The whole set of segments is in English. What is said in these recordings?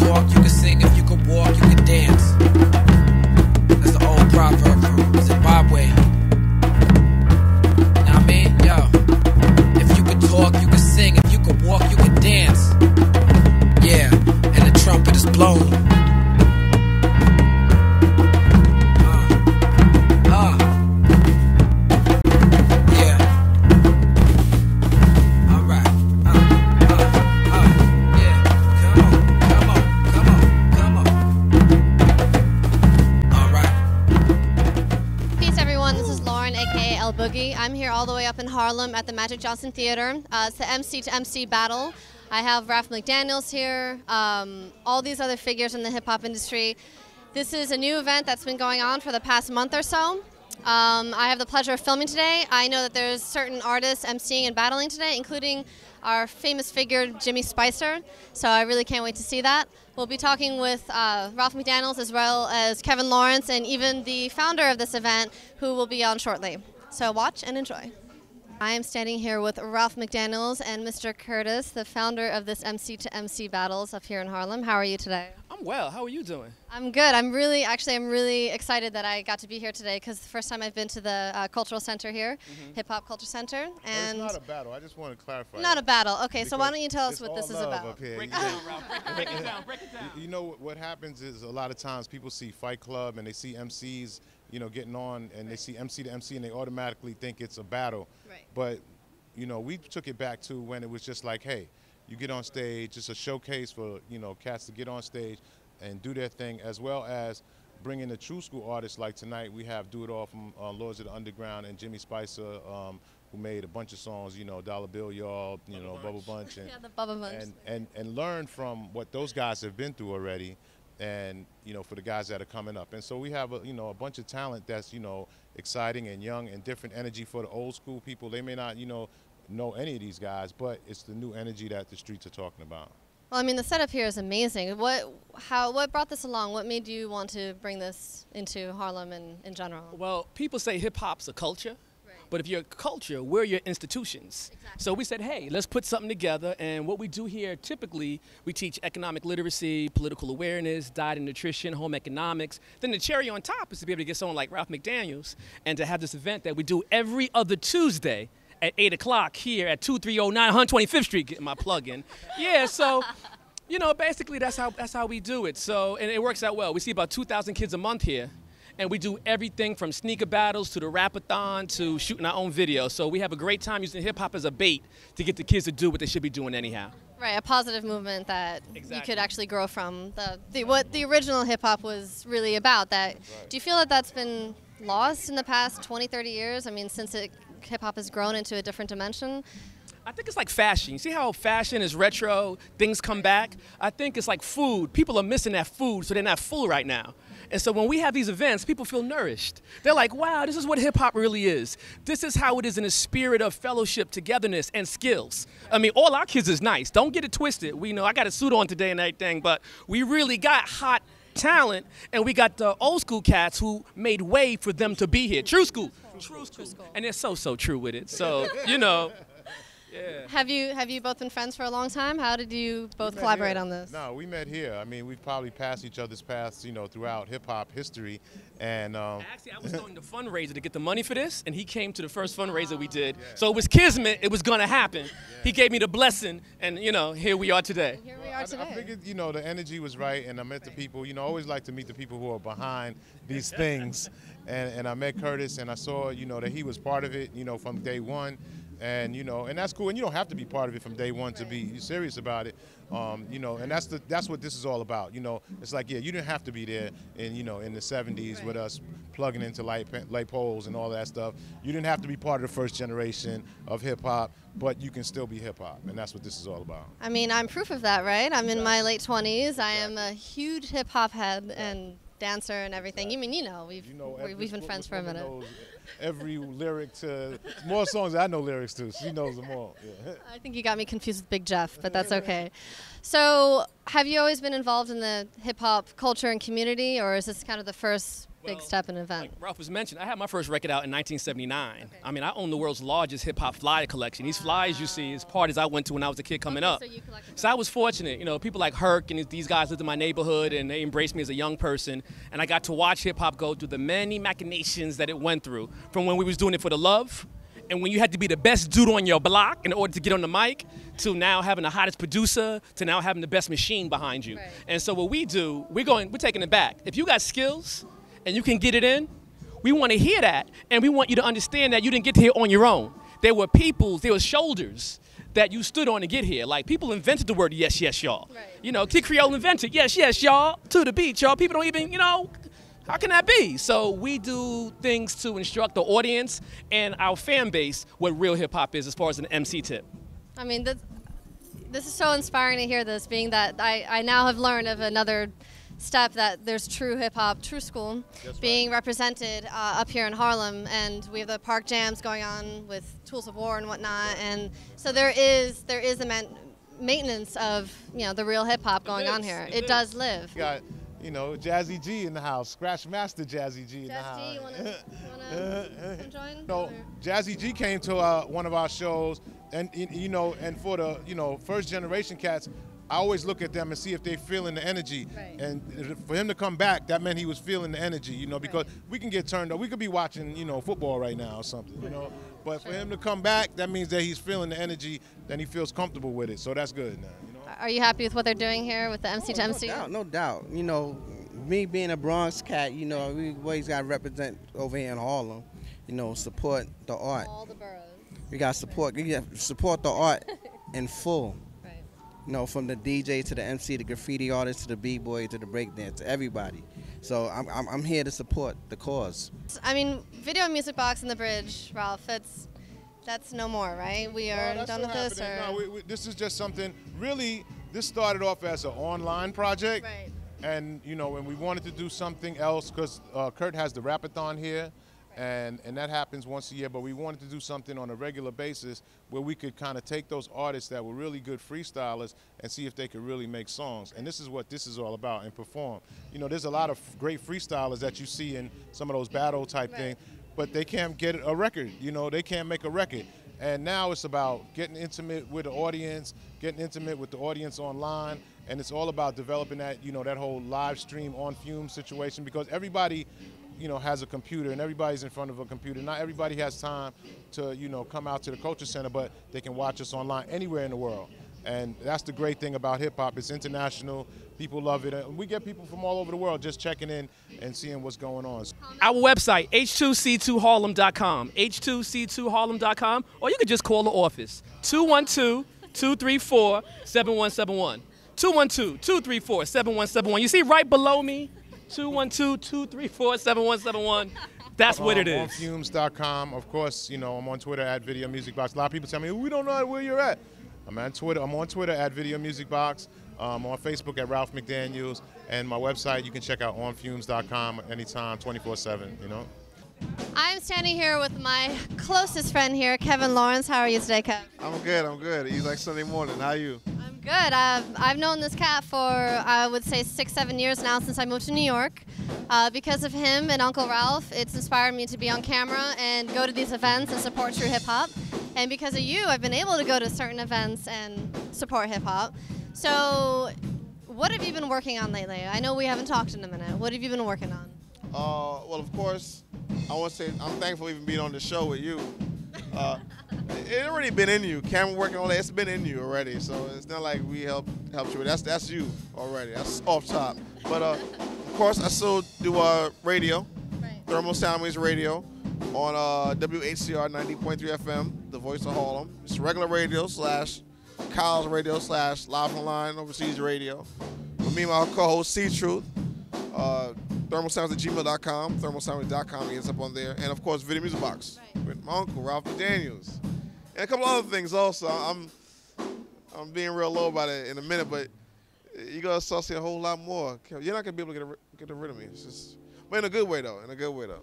talk, you can sing, if you can walk, you can dance. That's the old proverb from Zimbabwe. Now I mean, yo, if you can talk, you can sing, if you can walk, you can dance. Yeah, and the trumpet is blown. I'm here all the way up in Harlem at the Magic Johnson Theater. It's the MC2MC battle. I have Ralph McDaniels here, all these other figures in the hip-hop industry. This is a new event that's been going on for the past month or so. I have the pleasure of filming today. I know that there's certain artists emceeing and battling today, including our famous figure, Jimmy Spicer. So I really can't wait to see that. We'll be talking with Ralph McDaniels as well as Kevin Lawrence and even the founder of this event, who will be on shortly. So watch and enjoy. I am standing here with Ralph McDaniels and Mr. Curtis, the founder of this MC2MC Battles up here in Harlem. How are you today? I'm well. How are you doing? I'm good. I'm really excited that I got to be here today because the first time I've been to the cultural center here, Hip Hop Culture Center. And well, it's not a battle. I just want to clarify. Not a battle. Okay, so why don't you tell us what this is about? Up here. Break it down, Ralph. Break it down. You know what happens is a lot of times people see Fight Club and they see MCs, you know, getting on, and they see MC to MC, and they automatically think it's a battle. Right. But, you know, we took it back to when it was just like, hey, you get on stage, it's a showcase for, you know, cats to get on stage and do their thing, as well as bringing the true school artists. Like tonight, we have Do It All from Lords of the Underground and Jimmy Spicer, who made a bunch of songs, you know, Dollar Bill, y'all, you know, Bubble Bunch, and, yeah, the Bubble Bunch, and learn from what those guys have been through already. And, you know, for the guys that are coming up. And so we have, you know, a bunch of talent that's, you know, exciting and young and different energy for the old school people. They may not, you know any of these guys, but it's the new energy that the streets are talking about. Well, I mean, the setup here is amazing. What brought this along? What made you want to bring this into Harlem and in general? Well, people say hip-hop's a culture. But if you're a culture, we're your institutions. Exactly. So we said, hey, let's put something together. And what we do here, typically, we teach economic literacy, political awareness, diet and nutrition, home economics. Then the cherry on top is to be able to get someone like Ralph McDaniels and to have this event that we do every other Tuesday at 8 o'clock here at 2309 125th Street, getting my plug in. Yeah, so... You know, basically, that's how we do it. So, and it works out well. We see about 2,000 kids a month here. And we do everything from sneaker battles to the rap-a-thon to shooting our own video. So we have a great time using hip-hop as a bait to get the kids to do what they should be doing anyhow. Right, a positive movement that you could actually grow from what the original hip-hop was really about. Do you feel that that's been lost in the past 20, 30 years? I mean, since hip-hop has grown into a different dimension? I think it's like fashion. You see how fashion is retro, things come back? I think it's like food. People are missing that food, so they're not full right now. And so when we have these events, people feel nourished. They're like, wow, this is what hip hop really is. This is how it is in the spirit of fellowship, togetherness, and skills. I mean, all our kids is nice. Don't get it twisted. We know I got a suit on today and everything, but we really got hot talent, and we got the old school cats who made way for them to be here. True school. True school. And they're so true with it. So, you know. Yeah. Have you both been friends for a long time? How did you both collaborate on this? No, we met here. I mean, we've probably passed each other's paths, you know, throughout hip-hop history. And actually, I was doing the fundraiser to get the money for this, and he came to the first fundraiser we did. Yeah. So it was kismet. It was going to happen. Yeah. He gave me the blessing, and, you know, here we are today. And here we are today. I figured, you know, the energy was right, and I met the people. You know, I always like to meet the people who are behind these things. And I met Curtis, and I saw, you know, that he was part of it, you know, from day one. And, you know, and that's cool. And you don't have to be part of it from day one to be serious about it. You know, and that's what this is all about. You know, it's like, yeah, you didn't have to be there in, you know, in the 70s with us plugging into light poles and all that stuff. You didn't have to be part of the first generation of hip hop, but you can still be hip hop. And that's what this is all about. I mean, I'm proof of that, right? I'm in my late 20s. I am a huge hip hop head and dancer and everything. You mean, you know, we've been friends for a minute. Every lyric to more songs I know lyrics to. She knows them all. Yeah. I think you got me confused with Big Jeff, but that's okay. So have you always been involved in the hip hop culture and community, or is this kind of the first big step in an event. Like Ralph was mentioned, I had my first record out in 1979. Okay. I mean, I own the world's largest hip-hop flyer collection. Wow. These flyers you see is parties I went to when I was a kid coming up. So, I was fortunate. You know, people like Herc and these guys lived in my neighborhood, and they embraced me as a young person. And I got to watch hip-hop go through the many machinations that it went through, from when we was doing it for the love, and when you had to be the best dude on your block in order to get on the mic, to now having the hottest producer, to now having the best machine behind you. Right. And so what we do, we're taking it back. If you got skills and you can get it in, we want to hear that, and we want you to understand that you didn't get here on your own. There were people, there were shoulders that you stood on to get here. Like, people invented the word yes, yes, y'all. Right. You know, Kid Creole invented yes, yes, y'all, to the beat, y'all. People don't even, you know, how can that be? So we do things to instruct the audience and our fan base what real hip hop is as far as an MC tip. I mean, this is so inspiring to hear this, being that I now have learned of another step that there's true hip hop, true school, being represented up here in Harlem, and we have the park jams going on with Tools of War and whatnot, and so there is a maintenance of, you know, the real hip hop going on here. It does live. You know, Jazzy G in the house, Scratch Master Jazzy G in the house. Jazzy, you wanna come join? No, or? Jazzy G came to one of our shows, and you know, and for the first generation cats, I always look at them and see if they're feeling the energy. Right. And for him to come back, that meant he was feeling the energy, you know, because we can get turned up. We could be watching, you know, football right now or something, you know. But for him to come back, that means that he's feeling the energy, and he feels comfortable with it. So that's good now. Are you happy with what they're doing here with the MC2MC? No doubt, no doubt. You know, me being a Bronx cat, you know, we always got to represent over here in Harlem. You know, support the art. All the boroughs. We got to support the art in full. Right. You know, from the DJ to the MC, the graffiti artist to the b-boy to the breakdance, everybody. So I'm here to support the cause. I mean, Video Music Box and the Bridge, Ralph. That's no more, right? We are done with this? Or? No, this is just something, really, this started off as an online project. Right. And, you know, and we wanted to do something else because Kurt has the Rapathon here, and that happens once a year, but we wanted to do something on a regular basis where we could kind of take those artists that were really good freestylers and see if they could really make songs. And this is what this is all about, and perform. You know, there's a lot of great freestylers that you see in some of those battle type things. But they can't get a record, you know, they can't make a record. And now it's about getting intimate with the audience, getting intimate with the audience online, and it's all about developing that, you know, that whole live stream on Fume situation, because everybody, you know, has a computer and everybody's in front of a computer. Not everybody has time to, you know, come out to the Culture Center, but they can watch us online anywhere in the world. And that's the great thing about hip hop, it's international. People love it. We get people from all over the world just checking in and seeing what's going on. Our website, H2C2Harlem.com, H2C2Harlem.com, or you could just call the office, 212-234-7171, 212-234-7171. You see right below me, 212-234-7171. That's what it is. Onfumes.com. Of course, you know, I'm on Twitter at Video Music Box. A lot of people tell me, we don't know where you're at. I'm on Twitter at Video Music Box. On Facebook at Ralph McDaniels, and my website you can check out Onfumes.com anytime, 24/7. You know. I'm standing here with my closest friend here, Kevin Lawrence. How are you today, Kev? I'm good. I'm good. It's like Sunday morning. How are you? I'm good. I've known this cat for I would say 6-7 years now, since I moved to New York. Because of him and Uncle Ralph, it's inspired me to be on camera and go to these events and support true hip hop. And because of you, I've been able to go to certain events and support hip hop. So, what have you been working on lately? I know we haven't talked in a minute. What have you been working on? Well, of course, I want to say I'm thankful even being on the show with you. It already been in you. Camera working on that, it's been in you already. So it's not like we helped you. That's you already. That's off top. But of course, I still do radio, Thermal Soundways Radio, on WHCR 90.3 FM, the voice of Harlem. It's regular radio / Kyle's Radio / Live Online Overseas Radio. With me and my co-host C-Truth, thermalsounds@gmail.com, thermalsounds.com is up on there. And of course, Video Music Box with my uncle, Ralph McDaniels. And a couple other things also. I'm being real low about it in a minute, but you're going to start seeing a whole lot more. You're not going to be able to get rid of me. It's just, but in a good way, though, in a good way, though.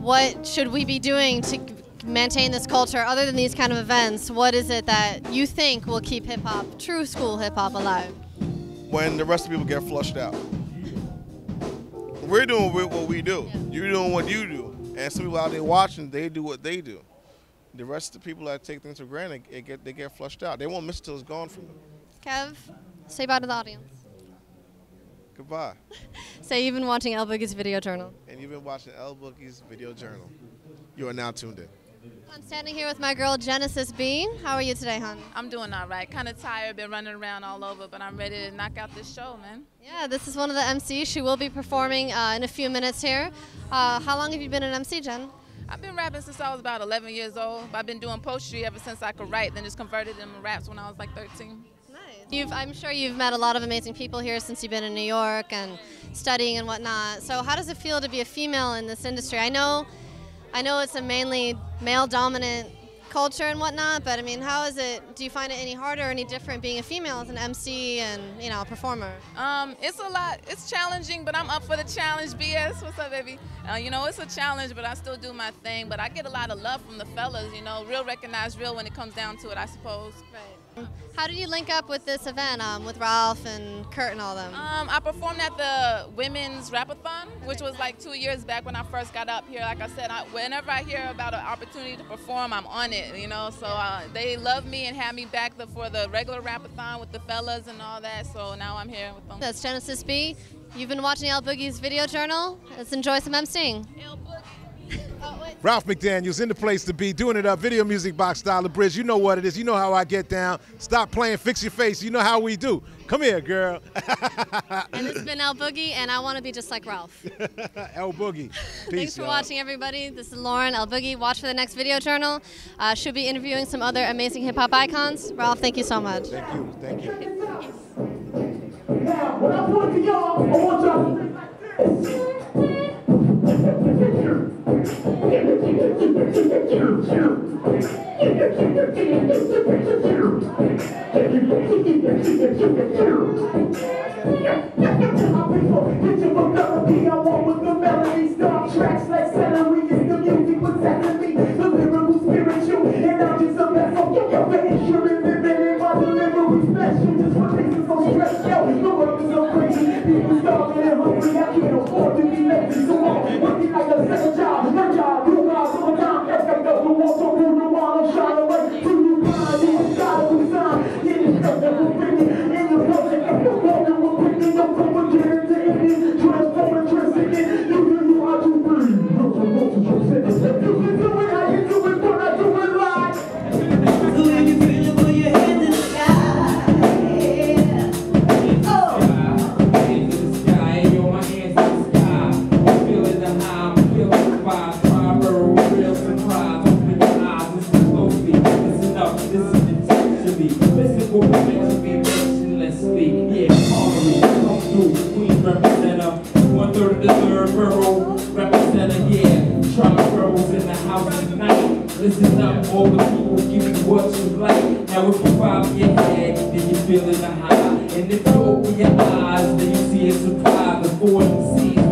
What should we be doing to maintain this culture other than these kind of events? What is it that you think will keep hip hop, true school hip hop, alive? When the rest of people get flushed out. We're doing what we do. Yeah. You're doing what you do. And some people out there watching, they do what they do. The rest of the people that take things for granted, they get flushed out. They won't miss it till it's gone from them. Kev, say bye to the audience. Goodbye. So you've been watching El Boogie's Video Journal. And you've been watching El Boogie's Video Journal. You are now tuned in. I'm standing here with my girl Genesis Bean. How are you today, hon? I'm doing all right. Kind of tired, been running around all over, but I'm ready to knock out this show, man. Yeah, this is one of the MCs. She will be performing in a few minutes here. How long have you been an MC, Jen? I've been rapping since I was about 11 years old. I've been doing poetry ever since I could write, then just converted them to raps when I was like 13. Nice. I'm sure you've met a lot of amazing people here since you've been in New York and studying and whatnot. So how does it feel to be a female in this industry? I know it's a mainly male-dominant culture and whatnot, but I mean, how is it? Do you find it any harder or any different being a female as an MC and, you know, a performer? It's a lot. It's challenging, but I'm up for the challenge. BS, what's up, baby? You know, it's a challenge, but I still do my thing. But I get a lot of love from the fellas. You know, real recognized real when it comes down to it, I suppose. Right. How did you link up with this event, with Ralph and Kurt and all them? I performed at the Women's Rapathon, which was like 2 years back when I first got up here. Like I said, whenever I hear about an opportunity to perform, I'm on it, you know. So they love me and had me back for the regular Rapathon with the fellas and all that. So now I'm here with them. That's Genesis B. You've been watching El Boogie's Video Journal. Let's enjoy some MCing. El Boogie. Ralph McDaniels in the place to be, doing it up. Video Music Box, Dollar Bridge. You know what it is. You know how I get down. Stop playing, fix your face. You know how we do. Come here, girl. And this has been El Boogie, and I want to be just like Ralph. El Boogie. Peace, thanks for watching, everybody. This is Lauren, El Boogie. Watch for the next Video Journal. She'll be interviewing some other amazing hip-hop icons. Ralph, thank you so much. Thank you. Thank you. Now, when I put it to y'all, I want y'all to like this. Feeling the high, and if you open your eyes, then you see a surprise. The four seas